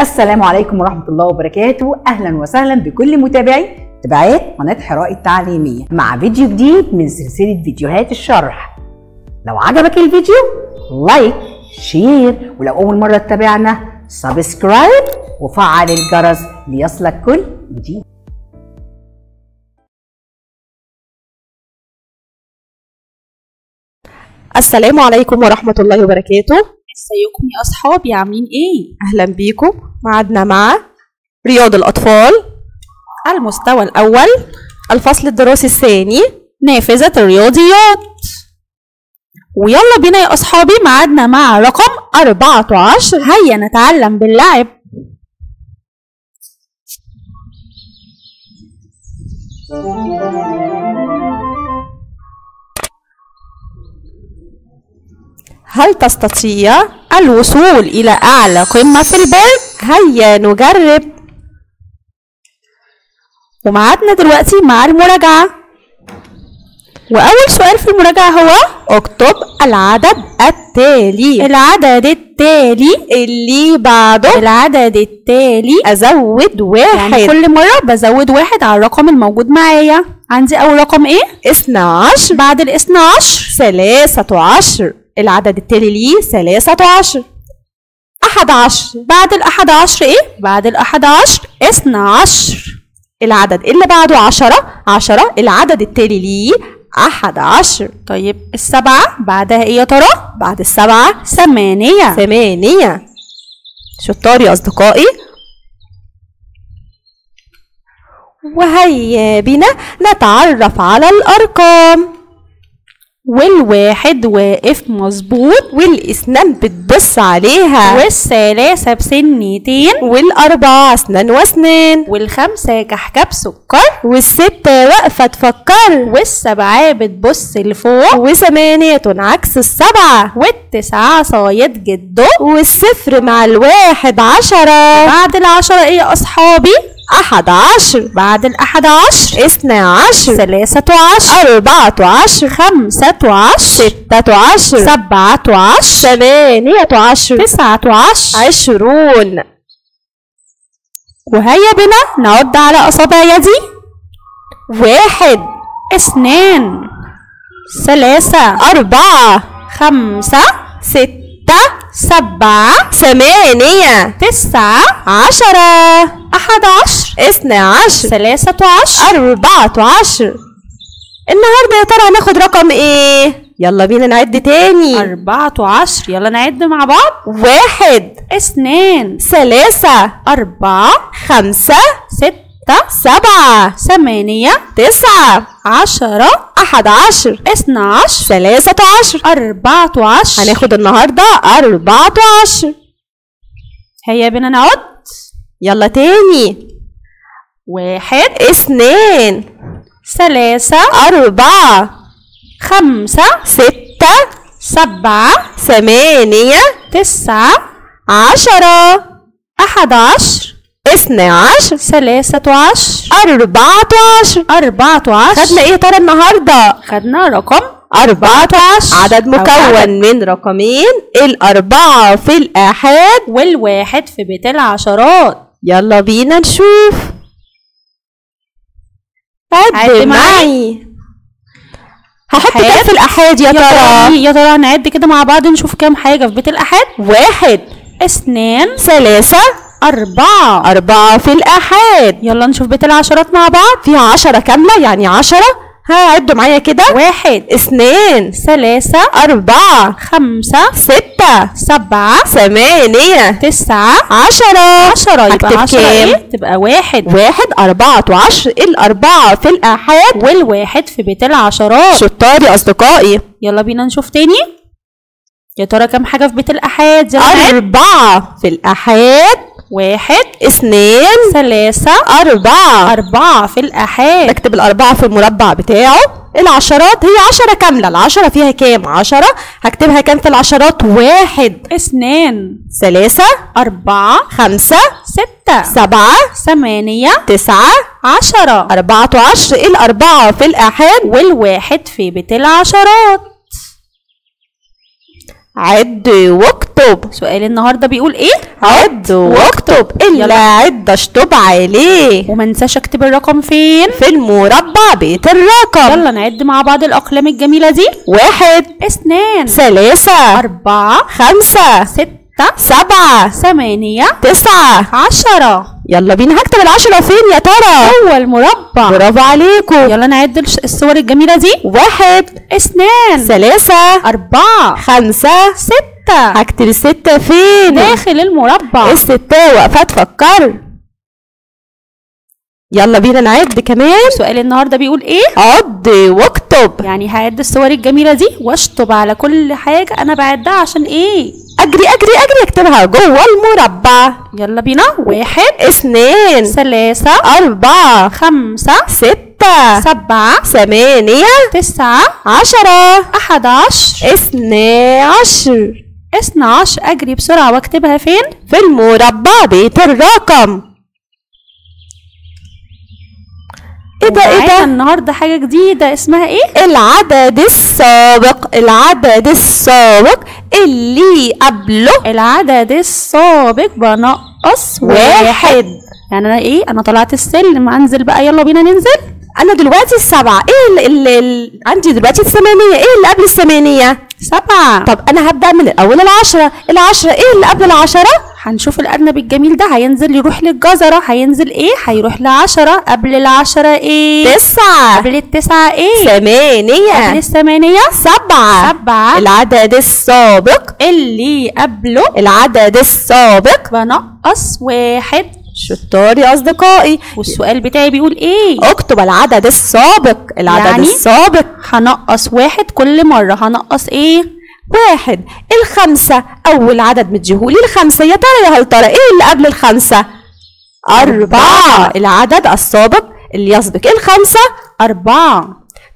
السلام عليكم ورحمة الله وبركاته. أهلا وسهلا بكل متابعات قناة حراء التعليمية مع فيديو جديد من سلسلة فيديوهات الشرح. لو عجبك الفيديو لايك شير، ولو أول مرة تتابعنا سبسكرايب وفعل الجرس ليصلك كل جديد. السلام عليكم ورحمة الله وبركاته. ازيكم يا اصحابي، عاملين ايه؟ اهلا بيكم. معادنا مع رياض الاطفال المستوى الاول الفصل الدراسي الثاني نافذة الرياضيات. ويلا بينا يا اصحابي، معادنا مع رقم 14. هيا نتعلم باللعب. هل تستطيع الوصول إلى أعلى قمة في البرج؟ هيا نجرب. ومعادنا دلوقتي مع المراجعة، وأول سؤال في المراجعة هو اكتب العدد التالي. العدد التالي اللي بعده العدد التالي أزود واحد، يعني كل مرة بزود واحد على الرقم الموجود معايا. عندي أول رقم إيه؟ 12. بعد ال 12 13. العدد التالي ليه 13. 11. بعد ال 11 ايه؟ بعد ال 11 12. العدد اللي بعده 10. العدد التالي ليه 11. طيب السبعة بعدها ايه يا ترى؟ بعد السبعة 8. شطار يا اصدقائي. وهيا بينا نتعرف على الارقام. والواحد واقف مظبوط، والاسنان بتبص عليها، والثلاثة بسنتين، والأربعة اسنان واسنان، والخمسة كحكاب سكر، والستة واقفة تفكر، والسبعة بتبص لفوق، وثمانية عكس السبعة، والتسعة صايد جده، والصفر مع الواحد 10. بعد 10 ايه يا اصحابي؟ 11. بعد ال 11 12. 13. 14. 15. 16. 17. 18. 19. 20. وهيا بنا نعد على أصابعي دي. 1 2 3 4 5 6 7 8 9 10 11 12 13 14. النهارده يا ترى هناخد رقم ايه؟ يلا بينا نعد تاني. 14، يلا نعد مع بعض. 1 2 3 4 5 6 7 8 9 10 11 12 13 14. هناخد النهارده 14. هيا بينا نعد، يلا تاني. 1 2 3 4 5 6 7 8 9 10 11 12 13 14. خدنا ايه ترى النهارده؟ خدنا رقم 14، عدد مكون من رقمين، الأربعة في الآحاد والواحد في بيت العشرات. يلا بينا نشوف. عد معي. هحط كام في الآحاد يا ترى؟ يا ترى هنعد كده مع بعض نشوف كام حاجة في بيت الآحاد. 1 2 3 4 في الآحاد. يلا نشوف بيت العشرات مع بعض، فيها 10 كاملة، يعني 10. هعدوا معايا كده. 1 2 3 4 5 6 7 8 9 10. يبقى 10 تبقى 1 14. الأربعة في الآحاد والواحد في بيت العشرات. شطار يا أصدقائي. يلا بينا نشوف تاني. يا ترى كام حاجة في بيت الآحاد؟ 4 في الآحاد. 1 2 3 4 في الآحاد. نكتب الأربعة في المربع بتاعه. العشرات هي 10 كاملة، العشرة فيها كام؟ 10. هكتبها كام في العشرات؟ 1 2 3 4 5 6 7 8 9 10. 14. الأربعة في الآحاد والواحد في بيت العشرات. عد واكتب. سؤال النهارده بيقول ايه؟ عد واكتب. اللي عد اشطب عليه. وما انساش اكتب الرقم فين؟ في المربع بيت الرقم. يلا نعد مع بعض الاقلام الجميله دي. 1 2 3 4 5 6 7 8 9 10. يلا بينا. هكتب ال10 فين يا ترى؟ هو المربع. برافو عليكم. يلا نعد الصور الجميلة دي. 1 2 3 4 5 6. هكتب ال6 فين؟ داخل المربع. ال6 واقفة تفكر. يلا بينا نعد كمان. سؤال النهارده بيقول ايه؟ عد واكتب. يعني هعد الصور الجميلة دي واشطب على كل حاجة انا بعدها عشان ايه؟ اجري اجري اجري اكتبها جوه المربع. يلا بينا. 1 2 3 4 5 6 7 8 9 10 11 12. اجري بسرعة واكتبها فين؟ في المربع بيت الرقم. ايه ده ايه ده؟ النهارده حاجه جديده اسمها ايه؟ العدد السابق. العدد السابق اللي قبله العدد السابق بنقص 1. يعني انا ايه؟ انا طلعت السلم انزل بقى. يلا بينا ننزل. انا دلوقتي ال7. ايه اللي عندي دلوقتي؟ ال8. ايه اللي قبل ال8؟ 7. طب انا هبدا من الاول. ال10. ايه اللي قبل ال10؟ هنشوف الأرنب الجميل ده هينزل يروح للجزرة. هينزل ايه؟ هيروح ل10. قبل ال10 ايه؟ 9. قبل ال9 ايه؟ 8. قبل ال8 7. العدد السابق اللي قبله العدد السابق بنقص 1. شطار يا اصدقائي. والسؤال بتاعي بيقول ايه؟ اكتب العدد السابق. العدد يعني السابق هنقص 1 كل مرة. هنقص ايه؟ 1. ال5 أول عدد مديهولي ال5 يا ترى يا هل ترى إيه اللي قبل ال5؟ 4. العدد السابق اللي يسبق ال5 4.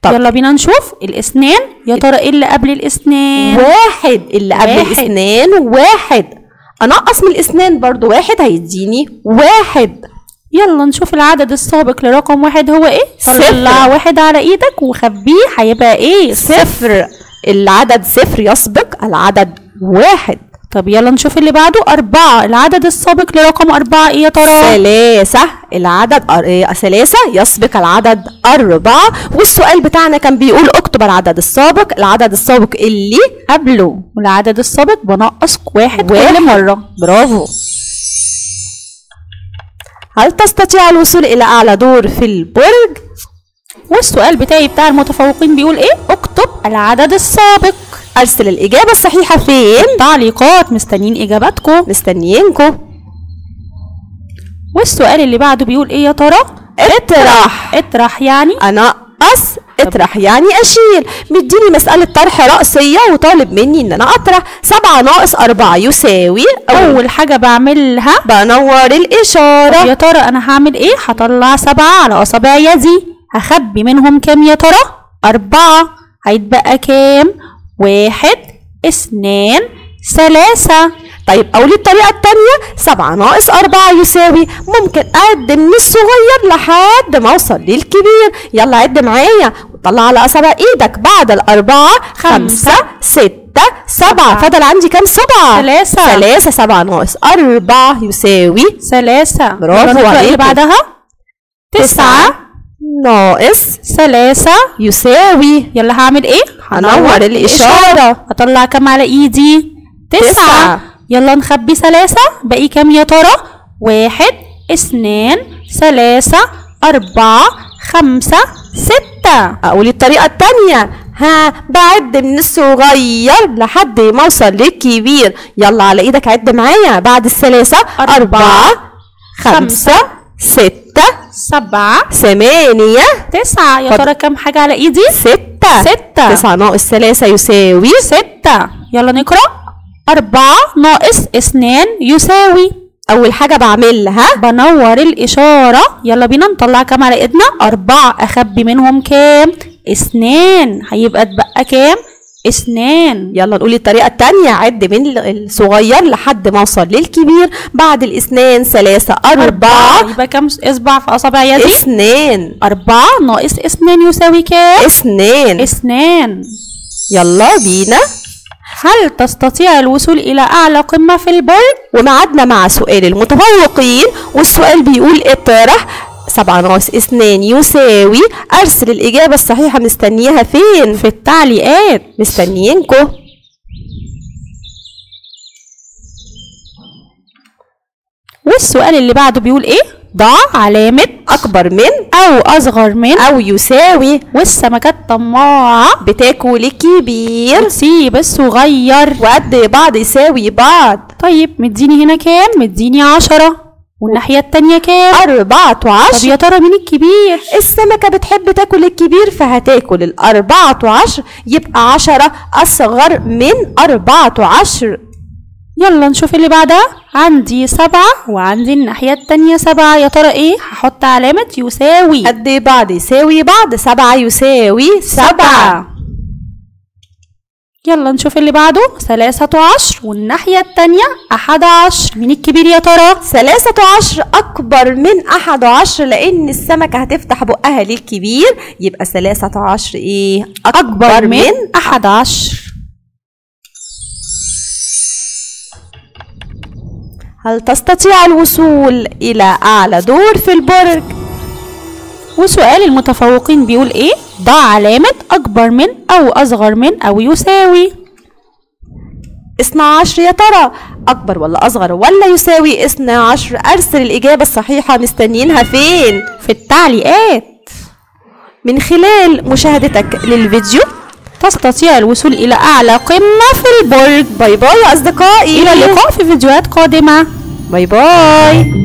طب يلا بينا نشوف ال2 يا ترى إيه اللي قبل ال2؟ 1. اللي قبل ال2 1. أنقص من ال2 برضو 1 هيديني 1. يلا نشوف العدد السابق لرقم 1 هو إيه؟ طلع 1 على إيدك وخبيه هيبقى إيه؟ 0. العدد 0 يسبق العدد 1. طب يلا نشوف اللي بعده. 4. العدد السابق لرقم 4 ايه يا ترى؟ 3. العدد 3 يسبق العدد 4. والسؤال بتاعنا كان بيقول اكتب العدد السابق. العدد السابق اللي قبله والعدد السابق بنقص 1 كل مرة. برافو. هل تستطيع الوصول الى اعلى دور في البرج؟ والسؤال بتاعي بتاع المتفوقين بيقول ايه؟ اكتب العدد السابق. ارسل الاجابه الصحيحه فين؟ تعليقات. مستنيين اجاباتكم. مستنيينكم. والسؤال اللي بعده بيقول ايه يا ترى؟ اطرح. اطرح يعني انقص. اطرح يعني اشيل. مديني مساله طرح راسيه وطالب مني ان انا اطرح. 7 - 4 يساوي. اول حاجه بعملها بنور الاشاره. يا ترى انا هعمل ايه؟ هطلع 7 على اصابع يدي. هخبي منهم كام يا ترى؟ 4. هيتبقى كام؟ 1 2 3. طيب أقول الطريقة التانية. 7 - 4 يساوي. ممكن أقدم من الصغير لحد ما أوصل للكبير. يلا عد معايا وطلع على أصابع إيدك. بعد ال4 5 6 7. فضل عندي كام؟ 7. 3. 7 - 4 يساوي 3. برافو عليك. اللي بعدها 9 - 3 يساوي. يلا هعمل ايه؟ هنور الاشاره. هطلع كام على ايدي؟ 9. يلا نخبي 3. باقي كام يا ترى؟ 1 2 3 4 5 6. اقول الطريقه الثانيه. بعد من الصغير لحد ما اوصل للكبير. يلا على ايدك عد معايا. بعد 3 4 5 6 7 8 9. يا ترى كام حاجة على ايدي؟ 6. 9 - 3 يساوي 6. يلا نقرأ. 4 - 2 يساوي. أول حاجة بعملها بنور الإشارة. يلا بينا نطلع كام على ايدنا؟ 4. أخبي منهم كام؟ 2. هيبقى اتبقى كام؟ 2. يلا نقول الطريقة التانية. عد من الصغير لحد ما اوصل للكبير. بعد ال2 3 4. يبقى كام اصبع في اصابع يدي؟ 2. 4 - 2 يساوي كام؟ 2. يلا بينا. هل تستطيع الوصول إلى أعلى قمة في البرج؟ ومعدنا مع سؤال المتفوقين، والسؤال بيقول اطرح 7 - 2 يساوي. أرسل الإجابة الصحيحة، مستنياها فين؟ في التعليقات، مستنيينكم. والسؤال اللي بعده بيقول إيه؟ ضع علامة أكبر من أو أصغر من أو يساوي. والسمكة الطماعة بتاكل الكبير وتسيب الصغير، وقد بعض يساوي بعض. طيب مديني هنا كام؟ مديني 10، والناحية التانية كام؟ 4 و10. طب يا ترى مين الكبير؟ السمكة بتحب تاكل الكبير، فهتاكل 4 و10، يبقى 10 أصغر من 4 و10. يلا نشوف اللي بعدها. عندي 7 وعندي الناحية التانية 7، يا ترى ايه؟ هحط علامة يساوي. قد ايه بعض يساوي بعض؟ 7 يساوي 7. يلا نشوف اللي بعده. 13 والناحية التانية 11، مين الكبير يا ترى؟ 13 أكبر من 11، لأن السمكة هتفتح بقها للكبير، يبقى 13 ايه؟ أكبر من 11. هل تستطيع الوصول إلى أعلى دور في البرج؟ وسؤال المتفوقين بيقول إيه؟ ضع علامة أكبر من أو أصغر من أو يساوي. 12 يا ترى أكبر ولا أصغر ولا يساوي 12؟ أرسل الإجابة الصحيحة، مستنيينها فين؟ في التعليقات. من خلال مشاهدتك للفيديو تستطيع الوصول إلى أعلى قمة في البرج. باي باي يا أصدقائي، إلى اللقاء في فيديوهات قادمة. باي باي.